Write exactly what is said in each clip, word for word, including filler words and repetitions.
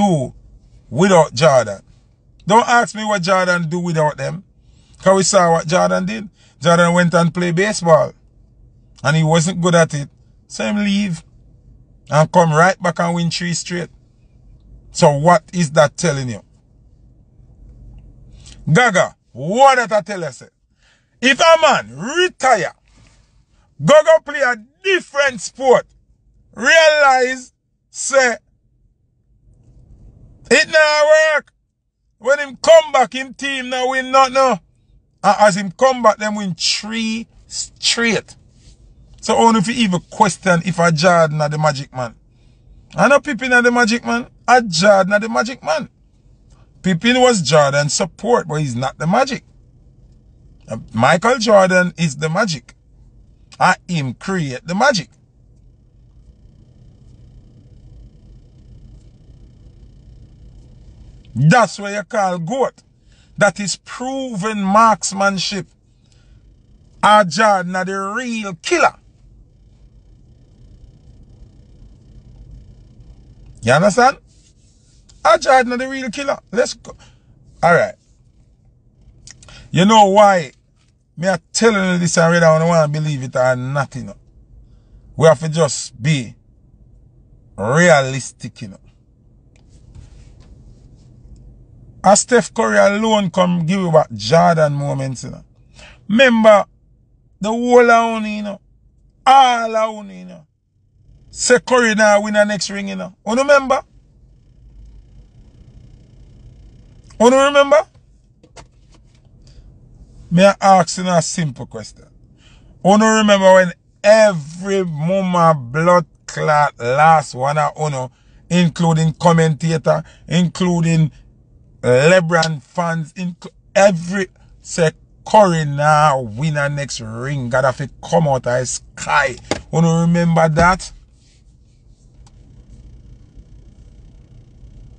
do without Jordan. Don't ask me what Jordan do without them. Because we saw what Jordan did. Jordan went and played baseball. And he wasn't good at it. So him leave. And come right back and win three straight. So what is that telling you? Gaga, what did I tell us? If a man retire, go go play a different sport, realize, say, it now work. When him come back, him team now win not now. And as him come back, them win three straight. So only if you even question if a Jordan are the magic man. I know Pippin are the magic man. A Jordan are the magic man. Pippin was Jordan's support, but he's not the magic. Michael Jordan is the magic. I him create the magic. That's what you call goat. That is proven marksmanship. A Jordan are the real killer. You understand? A Jordan are the real killer. Let's go. Alright. You know why? Me are telling you this and whether I want to believe it or not, you know. We have to just be realistic, you know. As Steph Curry alone come give you back Jordan moments, you know. Remember, the whole of you know. All of you know. Say Curry now win the next ring, you know. You remember? You remember? Me I ask you a simple question. You remember when every mama blood clot last one of you, including commentator, including LeBron fans, inc every say Curry now win the next ring, gotta fi come out of the sky. You remember that?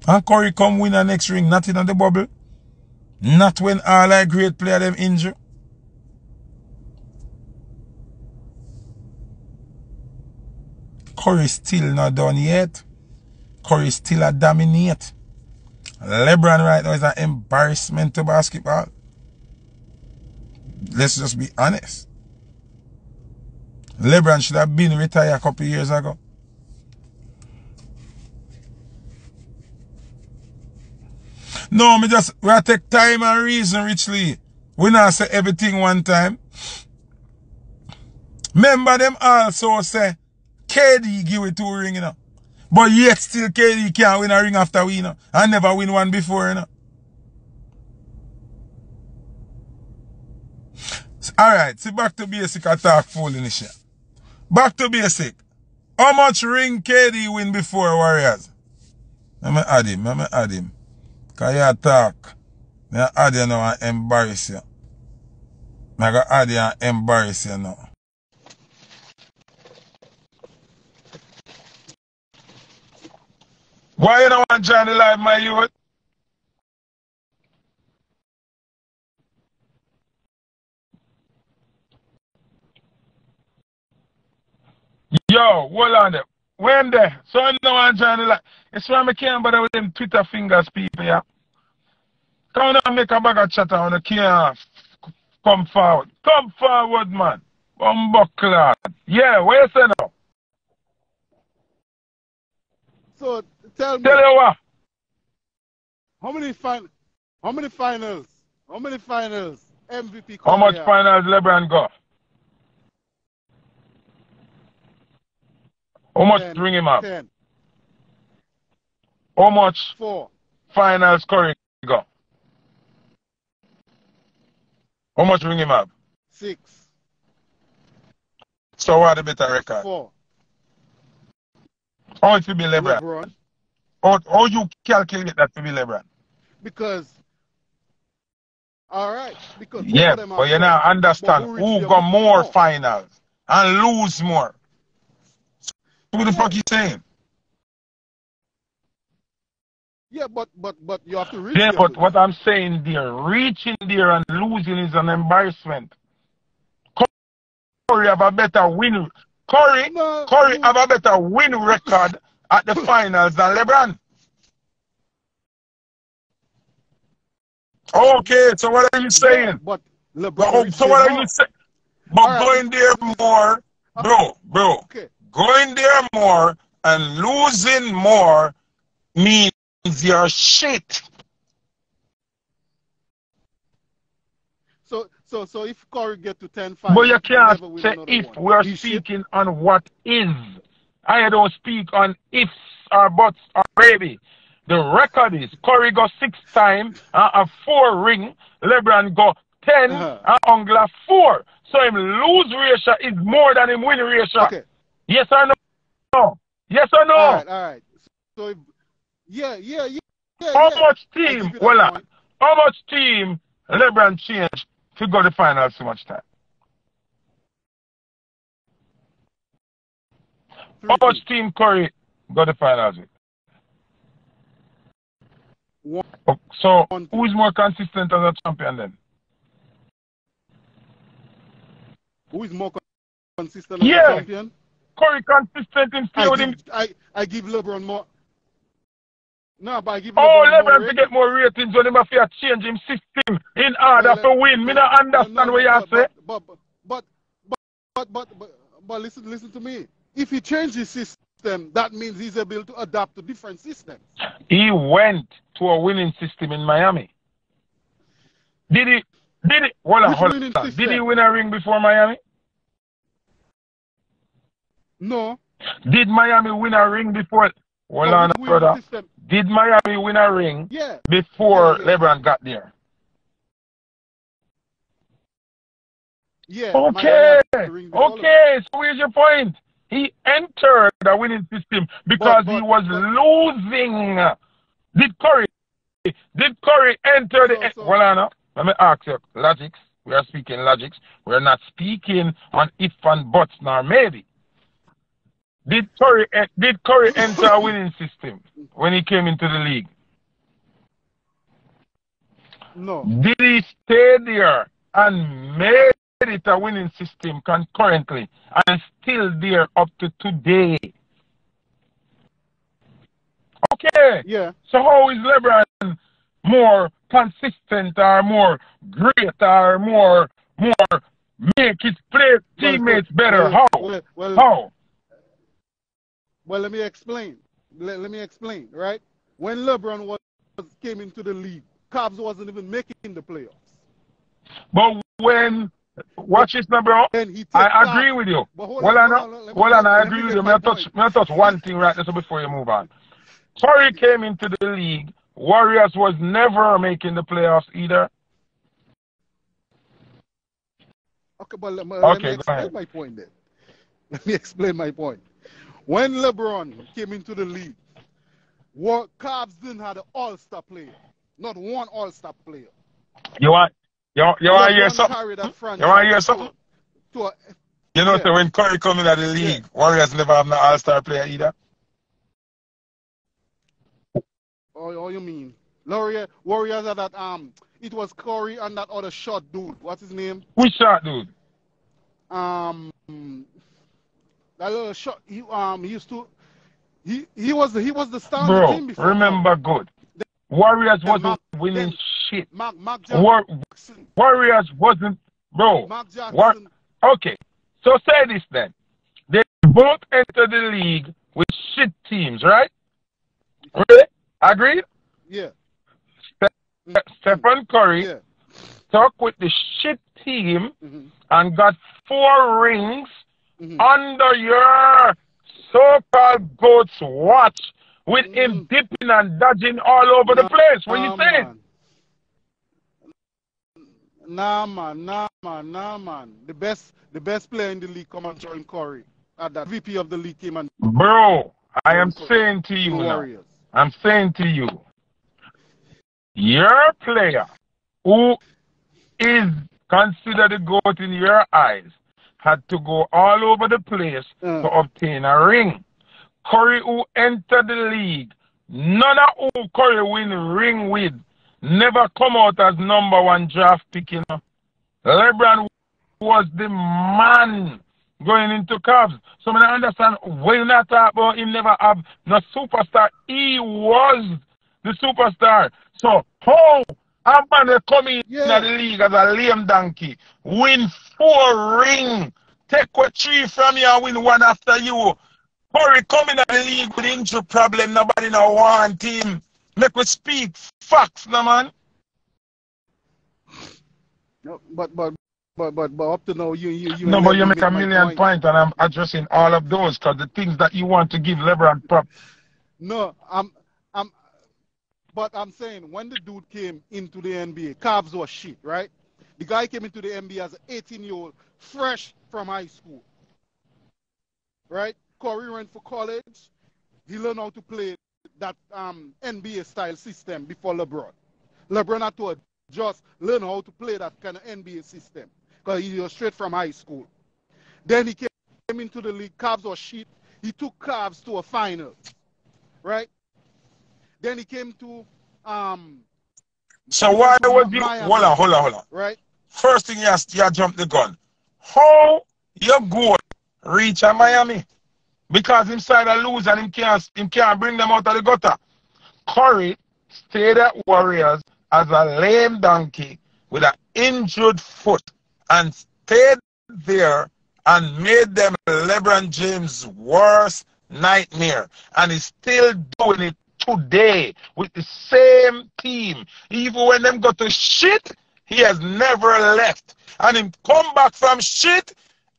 And Curry come win the next ring, nothing on the bubble. Not when all our great player them injured. Curry still not done yet. Curry still a dominate. LeBron right now is an embarrassment to basketball. Let's just be honest. LeBron should have been retired a couple of years ago. No, me just, we take time and reason, richly. We not say everything one time. Remember them also say, K D give it two ring, you know. But yet still K D can't win a ring after we, you know. I never win one before, you know. Alright, see, back to basic attack foolishness. Back to basic. How much ring K D win before Warriors? Let me add him, let me add him. Because you talk, I add you now and embarrass you. I go add you and embarrass you now. Why you don't want to join the live, my youth? Yo, hold on there. When there, so I know I'm trying to like, it's why I can't bother with them Twitter fingers people, yeah. Come on, make a bag of chatter on the camera. Come forward. Come forward, man. Bumbuckler. Yeah, where you say now? So, tell me. Tell you what? How many, fin how many finals? How many finals? M V P. How much here? Finals LeBron got? How much ten, ring him up? ten. How much? four. Finals Curry go? How much ring him up? six. So what the better record? four. How it will be LeBron? LeBron. How, how you calculate that to be LeBron? Because, alright. Because yeah, but you now understand who, who got more four. Finals and lose more. Who the fuck you saying? Yeah, but but but you have to reach. Yeah, but what I'm saying there, reaching there and losing is an embarrassment. Curry have a better win. Curry, no, Curry no. have a better win record at the finals than LeBron. Okay, so what are you saying? But LeBron oh, so what are you saying? But right. going there more, okay. bro, bro. Okay. Going there more and losing more means you're shit. So, so, so if Curry get to ten five, but you can't say if one. We are He's speaking shit. on what is. I don't speak on ifs or buts or maybe. The record is Curry go six times uh, a four ring. LeBron go ten uh -huh. and Ungla four. So him lose ratio is more than him win ratio. Okay. Yes or no? no? Yes or no? All right. All right. So if, yeah, yeah, yeah, yeah. How yeah. much team? Well, how much team? LeBron changed to go to finals so much time. Three. How much team Curry go to finals with? One, so, one, who is more consistent as a champion then? Who is more consistent as yeah. a champion? Curry consistent in I give, him. I, I give LeBron more. No, but I give LeBron Oh, LeBron more to ratings. get more ratings when he must change his system in order yeah, to win. Me not understand no, no, what you but, say. But but but, but but but but but listen listen to me. If he changes his system, Them, that means he's able to adapt to different systems. He went to a winning system in Miami. Did he? Did he? Hold on, hold on. Did he win a ring before Miami? No. Did Miami win a ring before? Hold no, on, brother. Did Miami win a ring yeah. before yeah, yeah. LeBron got there? Yeah. Okay. Okay. So where's your point? He entered the winning system because but, but, he was but, losing. Did Curry? Did Curry enter so, the? So. Well, I know. Let me ask you. Logics. We are speaking logics. We are not speaking on if and buts nor maybe. Did Curry? Did Curry enter a winning system when he came into the league? No. Did he stay there and make? It's a winning system concurrently and still there up to today? Okay. Yeah. So how is LeBron more consistent or more great or more more make his play teammates well, better? Well, how? Well, well, how? Well, let me explain. Let, let me explain. Right? When LeBron was came into the league, Cavs wasn't even making the playoffs. But when Watch this now, bro. I agree out. with you. Hold well, on, hold on, on, hold on, on I agree with you. May I touch, may I touch one thing right now before you move on. Curry came into the league. Warriors was never making the playoffs either. Okay, but let, okay, let me explain my point then. Let me explain my point. When LeBron came into the league, what Cavs didn't have an all-star player. Not one all-star player. You want? You, you want to hear something? You want to hear something? To a, you know, yeah. so when Curry comes into the league, yeah. Warriors never have no all-star player either. Oh, oh you mean? Warriors, Warriors are that, um, it was Curry and that other short dude. What's his name? Which short dude? Um, that little short, he, um, he used to, he, he was, he was the star Bro, of the team before. remember good. Then, Warriors wasn't Mark, winning then, shit. Mark, Mark War, Warriors wasn't, bro. War, okay, so say this then. They both entered the league with shit teams, right? Really? Agree? Yeah. Ste mm -hmm. Stephen Curry yeah. stuck with the shit team mm -hmm. and got four rings mm -hmm. under your so-called goat's watch. With mm. him dipping and dodging all over nah, the place. What nah, you saying? Nah, man, nah, man, nah, man. The best, the best player in the league come and join Curry. At that V P of the league came and. Bro, I am Curry. saying to you now. I'm saying to you, your player who is considered a GOAT in your eyes had to go all over the place mm. to obtain a ring. Curry who entered the league, none of who Curry win ring with, never come out as number one draft pick, you know. LeBron was the man going into Cavs. So I understand when you not talk about him never have no superstar. He was the superstar. So how A man will come in yeah. the league as a lame donkey, win four ring, take what three from you and win one after you. Curry come in the league with injury problem, nobody no want him. Make we speak facts, no man. No, but but but but but up to now you you you. No, but you make a million points, and I'm addressing all of those because the things that you want to give LeBron prop. No, I'm I'm, but I'm saying when the dude came into the N B A, Cavs was shit, right? The guy came into the N B A as an eighteen year old, fresh from high school, right? Curry went for college. He learned how to play that um, N B A style system before LeBron. LeBron had to just learn how to play that kind of N B A system because he was straight from high school. Then he came into the league, Cavs or shit. He took Cavs to a final, right? Then he came to. Um, so why was you? Hold on, hold on, hold on. Right. First thing you asked, you jumped the gun. How your goal reach a Miami? Because him side a lose and him can't, him can't bring them out of the gutter. Curry stayed at Warriors as a lame donkey with an injured foot and stayed there and made them LeBron James' worst nightmare. And he's still doing it today with the same team. Even when them go to shit, he has never left. And him come back from shit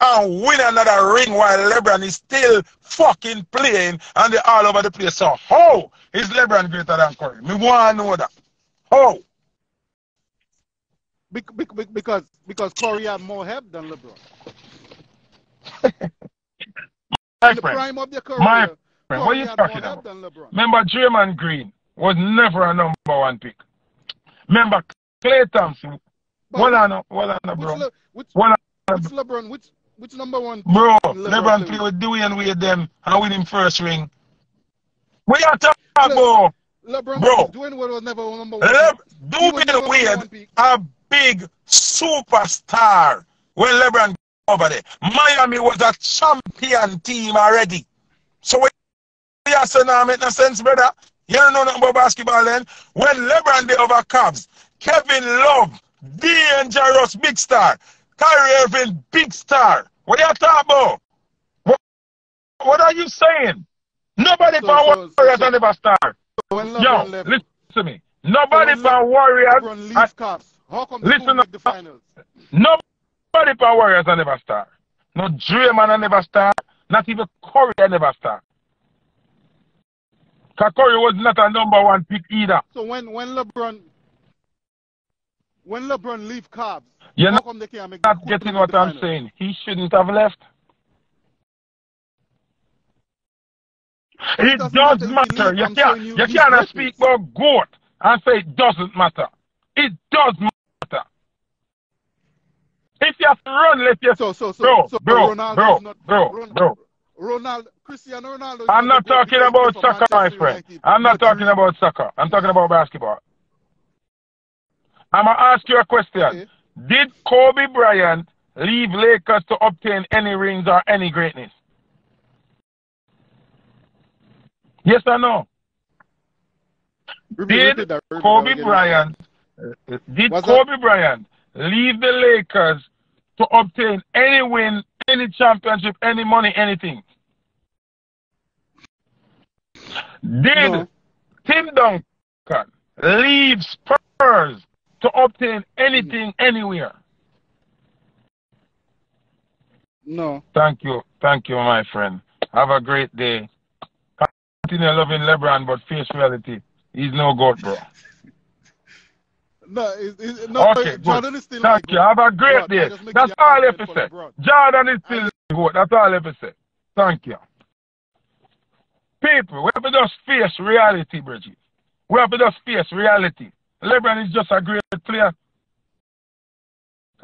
and win another ring while LeBron is still fucking playing and they're all over the place. So how is LeBron greater than Curry? Me want to know that. How? Be be be because, because Curry had more help than LeBron. my In the friend, prime of their career, my Curry friend, what are you talking about? Remember, Draymond Green was never a number one pick. Remember, Clay Thompson. Well, I know, well, I know, bro. Which, well, I know, which LeBron, which Which number one? Bro, LeBron played with Dwyane Wade them and win him first ring. We are talking about LeBron. Bro, Dwyane Wade was never number one. Dwyane Wade, a big superstar when LeBron over there. Miami was a champion team already. So when you say now make no sense, brother. You don't know nothing about basketball then. When LeBron they over Cavs, Kevin Love, dangerous big star. Kyrie Irving, big star. What are you talking about? What, what are you saying? Nobody so, from Warriors so, so, and never star. So yo, listen left, to me. Nobody so from Warriors. How come listen to the finals? Nobody from Warriors and never star. No Draymond and never star. Not even Curry and never star. Because Curry was not a number one pick either. So when when LeBron when LeBron leave Cavs, you're not, not getting what I'm saying. He shouldn't have left. It, it does matter. You can't, you cannot speak about goat and say it doesn't matter. It does matter. If you have to run, let you. So, so, so, bro, so bro, bro, bro, not, bro, bro, bro. Ronaldo, Cristiano Ronaldo. I'm not talking about soccer, my friend. I'm not talking about soccer. I'm talking about basketball. I'm going to ask you a question. Okay. Did Kobe Bryant leave Lakers to obtain any rings or any greatness? Yes or no? Did Kobe Bryant did Kobe Bryant leave the Lakers to obtain any win, any championship, any money, anything? Did Tim Duncan leave Spurs to obtain anything anywhere? No. Thank you. Thank you, my friend. Have a great day. Continue loving LeBron, but face reality. He's no good, bro. no, it's, it's no, okay, Jordan is still Thank you. Have a great day. That's all I have to say. Jordan is still good. That's all I have to say. Thank you. People, we have to just face reality, Bridget. We have to just face reality. LeBron is just a great player.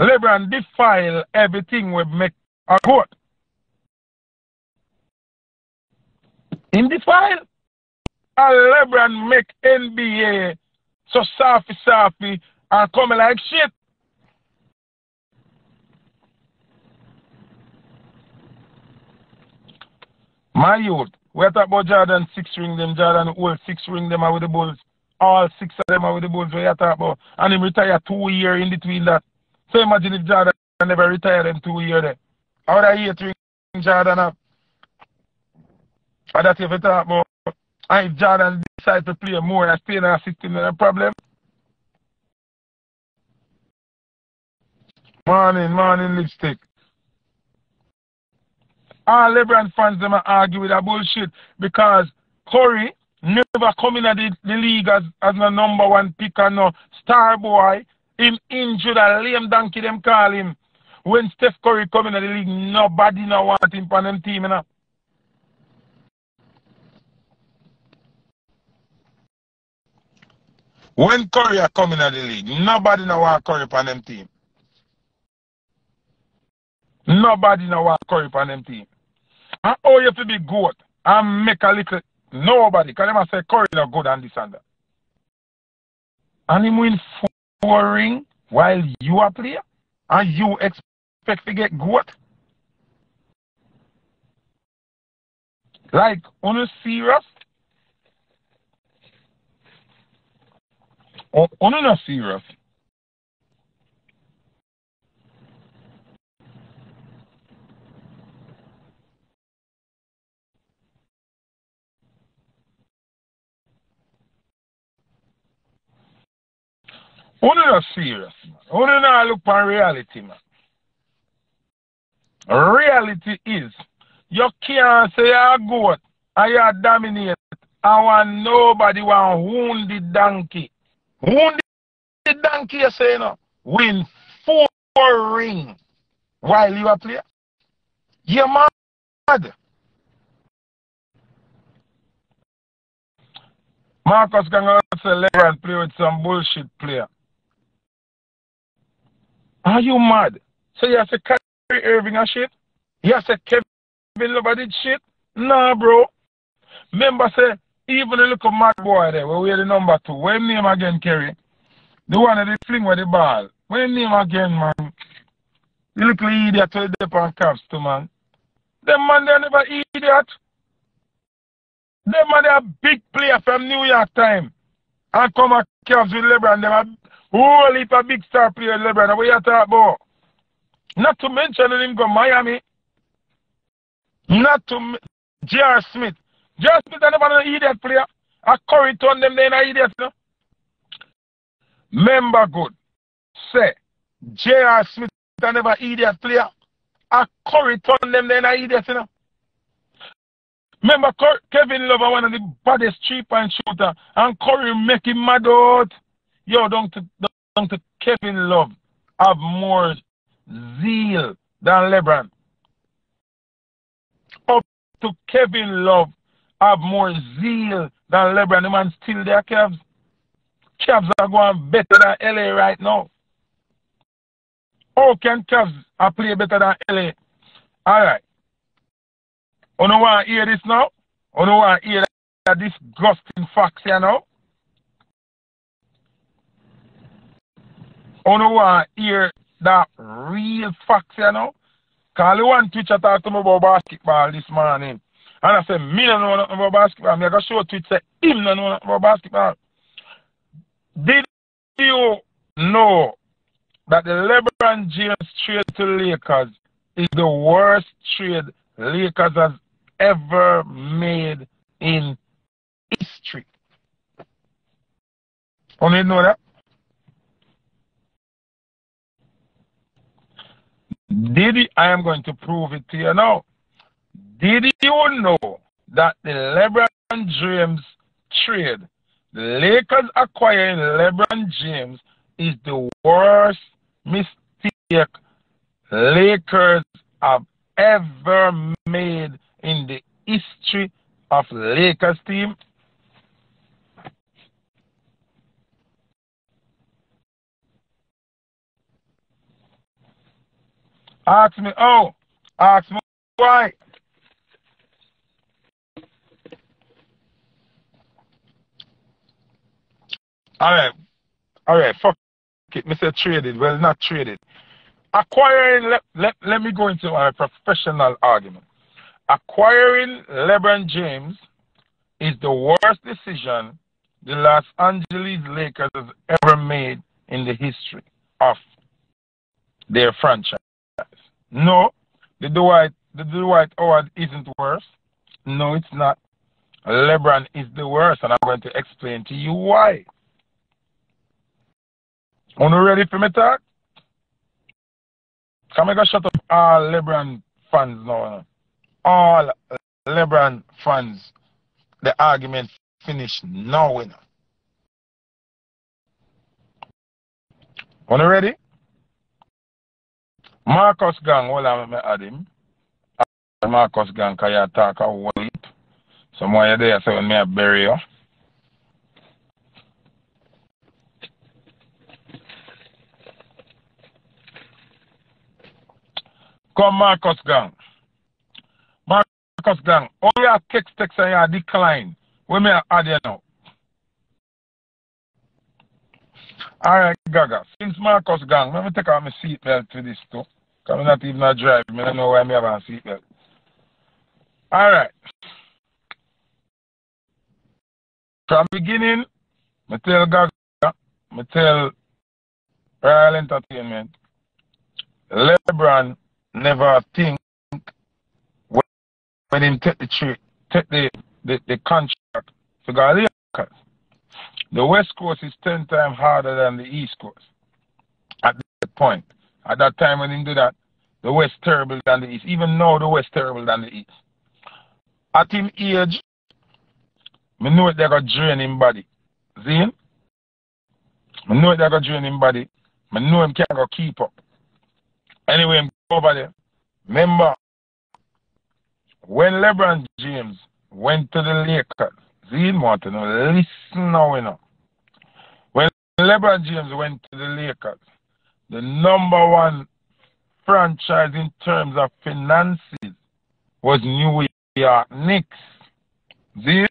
LeBron defile everything we make a good. In defile, and LeBron make N B A so softy softy and come like shit. My youth, we talk about Jordan six ring them, Jordan old six ring them out with the Bulls. all six of them are with the Bulls where you talk about. And him retire two years in between that. So imagine if Jordan never retired them two years there. How would I hate ring Jordan up? And that's if you talk about. And if Jordan decides to play more and stay in our system, then a problem. Morning, morning, lipstick. All LeBron fans them argue with that bullshit because Curry never come in the, the league as, as the number one pick and no star boy. Him injured a lame donkey, them call him. When Steph Curry come in the league, nobody no want him on them team. You know? When Curry are coming at the league, nobody no want Curry on them team. Nobody no want Curry on them team. And all you have to be good and make a little nobody, because they say Curry no good and this and that. And him win four ring while you are player and you expect to get good. Like, on a serious? On a serious. On a serious, man. On a look for reality, man. Reality is you can't say you're good and you're dominate. I want nobody want wound the donkey. Wounded donkey, you say, no, win four ring while you are player. You're mad. Marcus can also LeBron play with some bullshit player. Are you mad? So you have to Kyrie Irving and shit? You have to Kevin Love did shit? Nah, bro. Remember, say, even the little mad boy there, where we are the number two. What's his name again, Kerry? The one that they fling with the ball. What's his name again, man? The little idiot to the different camps too, man. Them man, they never idiot. Them man, they are big player from New York time. And come at Cavs with LeBron. They are whole heap of big star player with LeBron. What you talk about? Not to mention him go Miami. Not to J R Smith. Just because I never know an idiot player, I Curry turn them then an idiot. No? Remember good, say, J R. Smith I never idiot player, I Curry turn them then an idiot. No? Remember Cur Kevin Love one of the baddest three-point shooter, and Curry make him mad out. Yo, don't to, don't to Kevin Love have more zeal than LeBron. Up to Kevin Love have more zeal than LeBron. The man still there, Cavs. Cavs are going better than L A right now. How can Cavs are play better than L A? All right. You don't want to hear this now? You don't want to hear that disgusting facts here now? You don't want to hear that real facts here now? Because the one teacher talked to me about basketball this morning. And I said, me don't know nothing about basketball. I'm going to show Twitch that him don't know nothing about basketball. Did you know that the LeBron James trade to Lakers is the worst trade Lakers has ever made in history? You need to know that? Did you? I am going to prove it to you now. Did you know that the LeBron James trade, the Lakers acquiring LeBron James, is the worst mistake Lakers have ever made in the history of Lakers team? Ask me, oh, ask me why. Alright, alright, fuck it, Mister Traded, well not traded. Acquiring, let, let, let me go into my professional argument. Acquiring LeBron James is the worst decision the Los Angeles Lakers has ever made in the history of their franchise. No, the Dwight, the Dwight Howard isn't worse. No, it's not. LeBron is the worst, and I'm going to explain to you why. Are you ready for my talk? Can I go shut up all LeBron fans now? All LeBron fans, the argument finished now. Are you ready? Marcus Gang, hold on, I add him. Marcus Gang, because you talk a whole heap. Somewhere there, so when I bury you. Come, Marcus Gang. Marcus Gang, all your text text and your decline. When I add you now. Alright, Gaga. Since Marcus Gang, let me take out my seatbelt for this too. Because I'm not even a drive. I don't know why I have a seatbelt. Alright. From the beginning, I tell Gaga, I tell Royal Entertainment, LeBron never think when, when him take the trick, take the, the, the contract to go Lakers. The West Coast is ten times harder than the East Coast at that point. At that time when he did that, the West terrible than the East. Even now, the West terrible than the East. At him age, I know they're going to drain him body. See him? I know they're going to drain him body. I know him can't go keep up. Anyway, I'm over there. Remember, when LeBron James went to the Lakers, see, Martin, listen now, you know. When LeBron James went to the Lakers, the number one franchise in terms of finances was New York Knicks. See,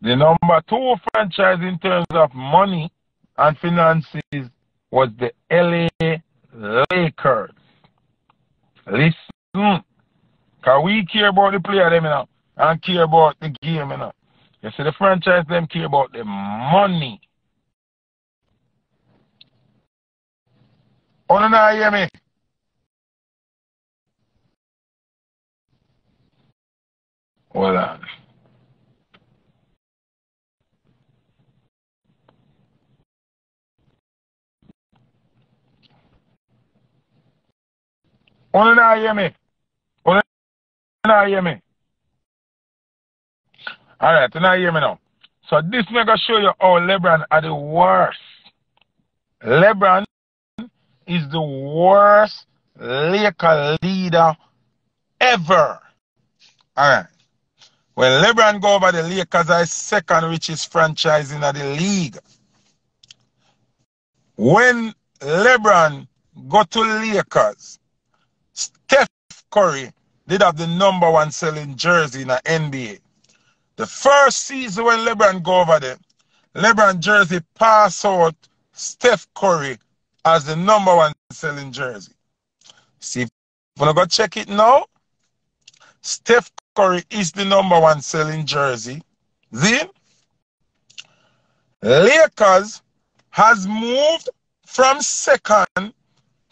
the number two franchise in terms of money and finances was the L A Lakers. Listen, because we care about the player, them, you know. And care about the game, you know. You see, the franchise, them care about the money. Oh, no, no, you hear me? Hold on. Oh, no, no, you hear me? Oh, no, no, you hear me? Alright, you now hear me now. So this is going to show you how LeBron are the worst. LeBron is the worst Laker leader ever. Alright. When LeBron go over the Lakers, are second richest franchise in the league. When LeBron go to Lakers, Steph Curry did have the number one selling jersey in the N B A. The first season when LeBron go over there, LeBron jersey pass out Steph Curry as the number one selling jersey. See, if you want to go check it now, Steph Curry is the number one selling jersey. See? Lakers has moved from second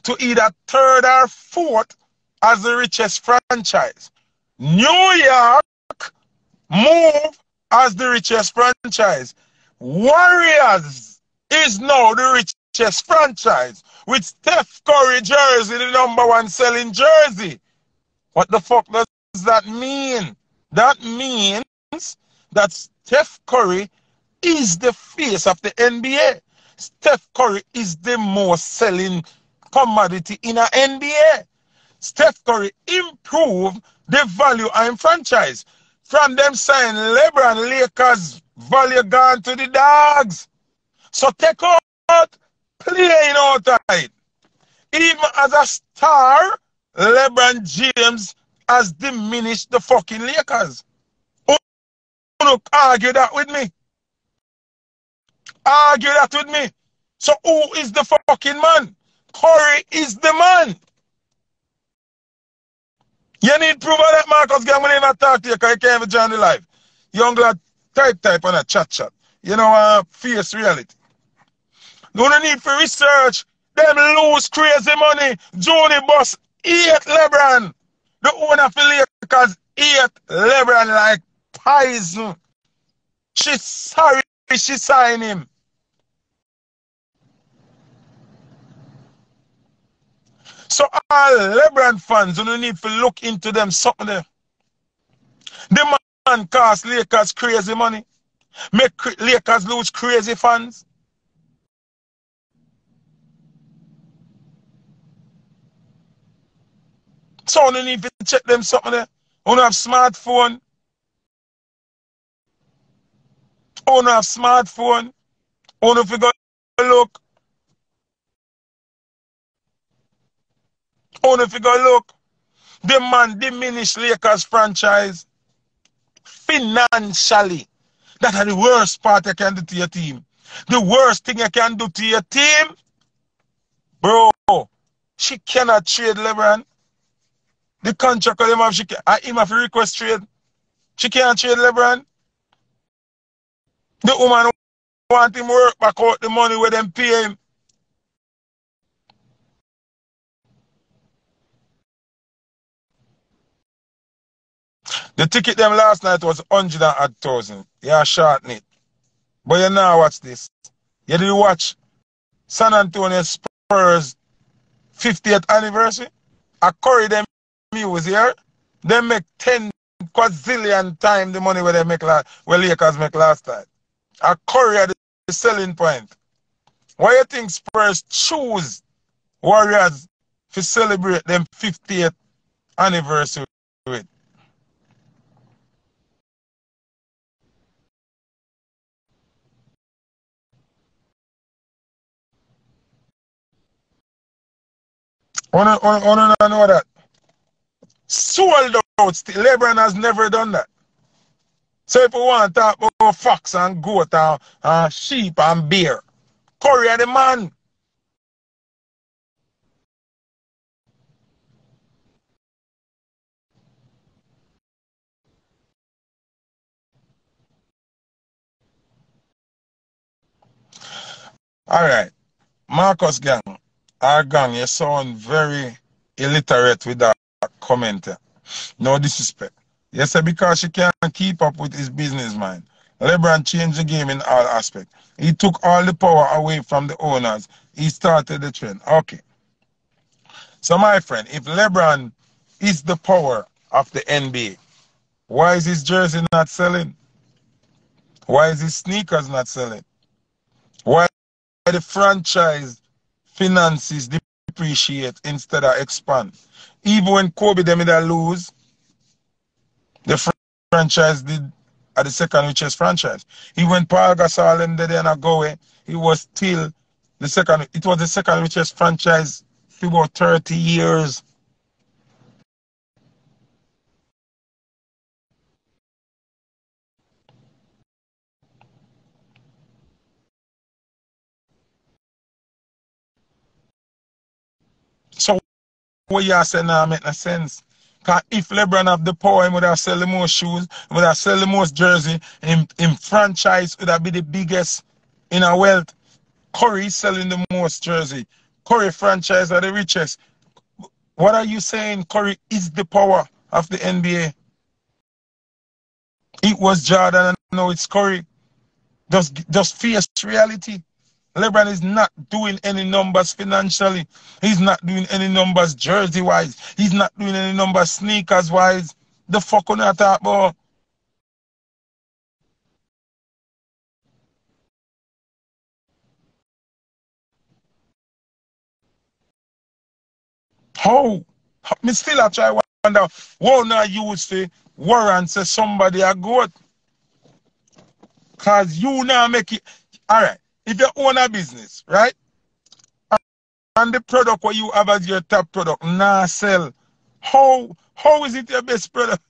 to either third or fourth as the richest franchise. New York move as the richest franchise. Warriors is now the richest franchise with Steph Curry jersey, the number one selling jersey. What the fuck does that mean? That means that Steph Curry is the face of the N B A. Steph Curry is the most selling commodity in the N B A. Steph Curry improved the value and franchise. From them saying LeBron Lakers value gone to the dogs. So take out playing outside. Even as a star, LeBron James has diminished the fucking Lakers. Who don't argue that with me? Argue that with me. So who is the fucking man? Curry is the man. You need proof of that, Marcus Gang. We never talk to you because you can't even join the live. Young lad, type type on a chat chat. You know, uh, face reality. No need for research. Them lose crazy money. Johnny Boss ate LeBron. The owner of the Lakers ate LeBron like poison. She's sorry she signed him. So all LeBron fans, you need to look into them something there. The man cost Lakers crazy money. Make Lakers lose crazy fans. So you need to check them something there. You don't have smartphone. You don't have smartphone. You don't have to look. You don't have to look. The man diminished Lakers franchise financially. That is the worst part you can do to your team. The worst thing you can do to your team. Bro, she cannot trade LeBron. The contract of him have, she can, him have request trade. She can't trade LeBron. The woman want him work back out the money where them pay him. The ticket them last night was one hundred and odd thousand. Yeah, short it. But you now watch this. You did watch San Antonio Spurs fiftieth anniversary. I carry them. Was here, they make ten quadrillion times the money where they make last, where Lakers make last time. A Korea the selling point. Why you think Spurs choose Warriors to celebrate them fiftieth anniversary with? Wanna wanna know that? Sold out. LeBron has never done that. So if you want to talk about fox and goat and uh, sheep and bear, Curry the man. All right. Marcus gang, our gang, you sound very illiterate with that commenter. No disrespect. Yes, sir, because she can't keep up with his business mind. LeBron changed the game in all aspects. He took all the power away from the owners. He started the trend. Okay. So, my friend, if LeBron is the power of the N B A, why is his jersey not selling? Why is his sneakers not selling? Why the franchise finances depreciate instead of expand? Even when Kobe them did lose, the franchise did at the second richest franchise. Even when Paul Gasol them did and go away, it was still the second. It was the second richest franchise for about thirty years. So. What you say now make no sense. Because if LeBron have the power, he would have sell the most shoes, he would have sell the most jersey, in, in franchise would have be the biggest in our wealth. Curry selling the most jersey. Curry franchise are the richest. What are you saying? Curry is the power of the N B A. It was Jordan and now it's Curry. Just, just face reality. LeBron is not doing any numbers financially. He's not doing any numbers jersey-wise. He's not doing any numbers sneakers-wise. The fuck on that talk about? How? Me still I try wonder, why not use the warrant say somebody a goat? Because you now make it... All right. If you own a business, right? And the product what you have as your top product, nah sell. How how is it your best product?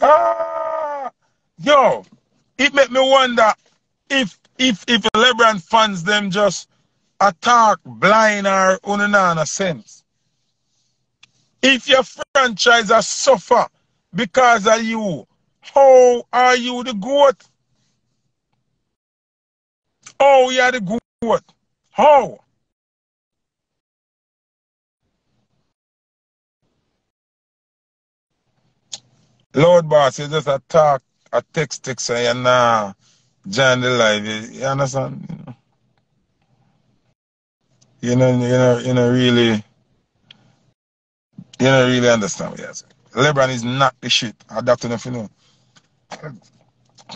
ah, yo, it make me wonder if if if LeBron fans them just attack blind or unanana sense. If your franchise suffer because of you, how are you the GOAT? How you are the GOAT? How? Lord boss, you just attack, a text, text, and you nah, join the live. You, you understand? You know, you know, you know, really. You don't really understand what you're saying. LeBron is not the shit. I don't know if you know.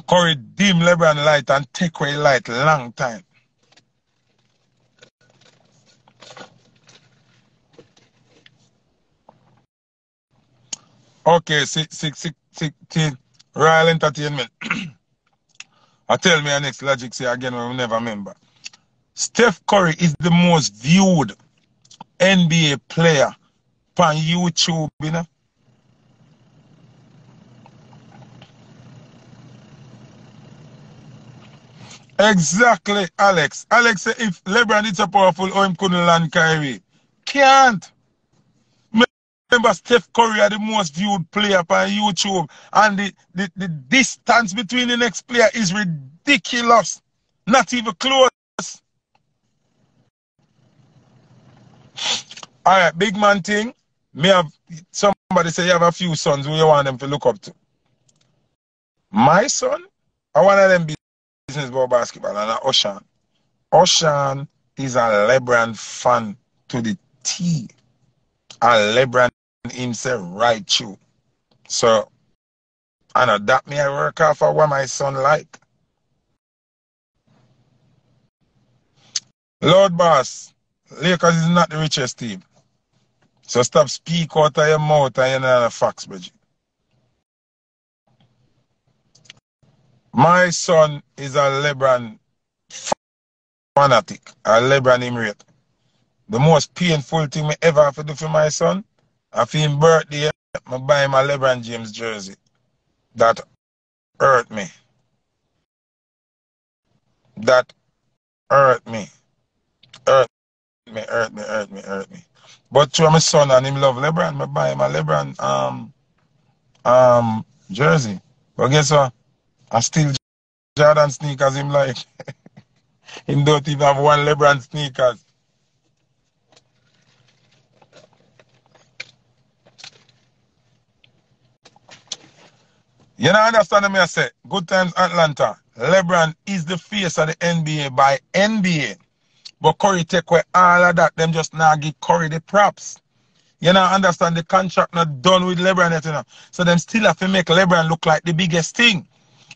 Curry dim LeBron light and take away light long time. Okay, six, six, six, sixteen. Royal Entertainment. I tell me our next logic say again when we never remember. Steph Curry is the most viewed N B A player on YouTube, you know. Exactly, Alex. Alex said if LeBron is so powerful, oh, him couldn't land Kyrie. Can't. Remember, Steph Curry are the most viewed player on YouTube, and the, the, the distance between the next player is ridiculous. Not even close. All right, big man thing. Me have somebody say you have a few sons who you want them to look up to. My son, I want them be business about basketball, and Oshan. Oshan is a LeBron fan to the T. A LeBron himself right through. So, I know that me I work out for what my son like. Lord boss, Lakers is not the richest team. So stop speak out of your mouth and you know the facts, Bridget. My son is a LeBron fanatic, a LeBron immigrant. The most painful thing I ever have to do for my son, after his birthday, I buy him a LeBron James jersey. That hurt me. That hurt me. Hurt me, hurt me, hurt me, hurt me. But to my son and him love LeBron, I buy him a LeBron um, um, jersey. But guess what? I still Jordan sneakers him like. Him don't even have one LeBron sneakers. You know, understand what I say? Good times Atlanta. LeBron is the face of the N B A by N B A. But Curry take away all of that. Them just now give Curry the props. You know, understand the contract not done with LeBron yet, you know. So them still have to make LeBron look like the biggest thing.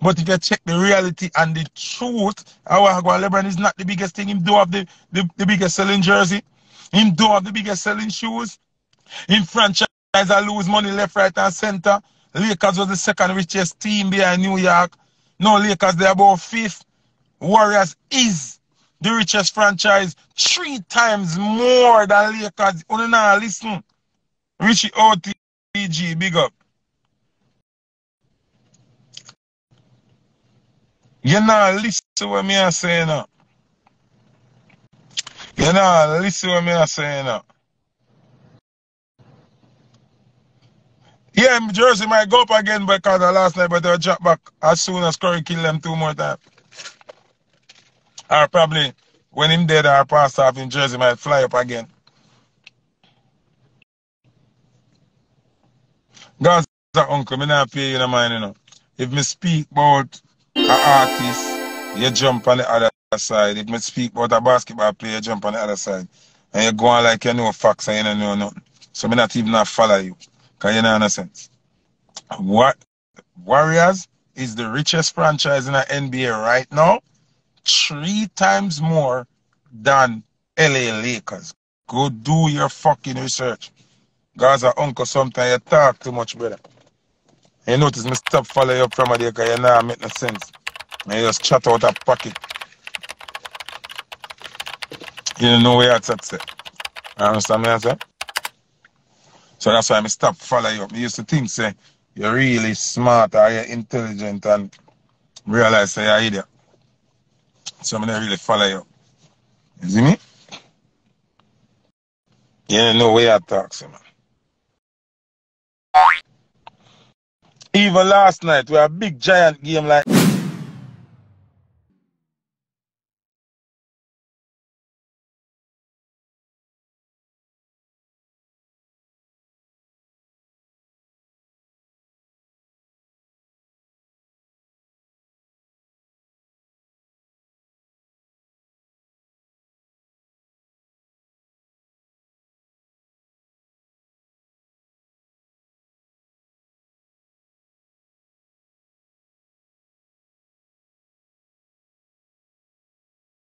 But if you check the reality and the truth, our LeBron is not the biggest thing. Him do have the, the, the biggest selling jersey. Him do have the biggest selling shoes. Him franchise lose money left, right, and center. Lakers was the second richest team behind New York. No, Lakers, they're about fifth. Warriors is the richest franchise, three times more than Lakers. Oh, no, listen. Richie O T G, big up. You know, listen to what I say now. You know, listen to what I say now. Yeah, Jersey might go up again because of last night, but they'll drop back as soon as Curry killed them two more times. Or probably when him dead or passed off in Jersey might fly up again. God's uncle, me not pay you no mind, you know. If me speak about an artist, you jump on the other side. If me speak about a basketball player, you jump on the other side. And you go on like you know facts and you don't know nothing. So me not even not follow you. Cause you know in a sense. What Warriors is the richest franchise in the N B A right now. Three times more than L A Lakers. Go do your fucking research. Gaza uncle, sometimes you talk too much, brother. You notice me stop following up from there because you know it make no sense. And you just chat out a pocket. You don't know where you're upset. You understand me, sir? So that's why I stop following up. I used to think, say, you're really smart or you're intelligent and realize say, you're an idiot. So I'm not really follow you. You see me? You don't know where I talk, so man. Even last night, we had a big giant game like